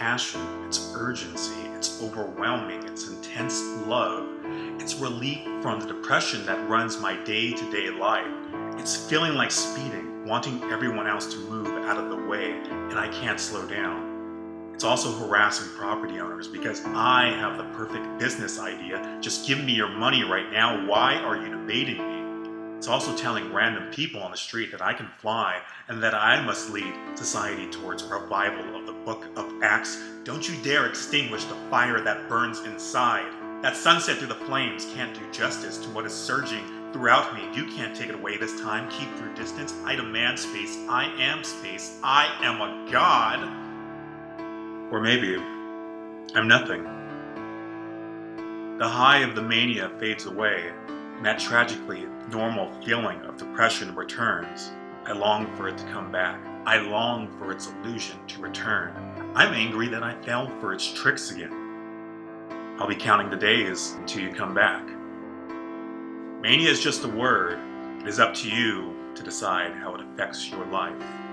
passion, its urgency, its overwhelming, its intense love, its relief from the depression that runs my day-to-day life. It's feeling like speeding, wanting everyone else to move out of the way, and I can't slow down. It's also harassing property owners because I have the perfect business idea. Just give me your money right now. Why are you debating me? It's also telling random people on the street that I can fly and that I must lead society towards revival of the Book of Acts. Don't you dare extinguish the fire that burns inside. That sunset through the flames can't do justice to what is surging throughout me. You can't take it away this time. Keep your distance. I demand space. I am space. I am a god. Or maybe I'm nothing. The high of the mania fades away, and that tragically normal feeling of depression returns. I long for it to come back. I long for its illusion to return. I'm angry that I fell for its tricks again. I'll be counting the days until you come back. Mania is just a word. It is up to you to decide how it affects your life.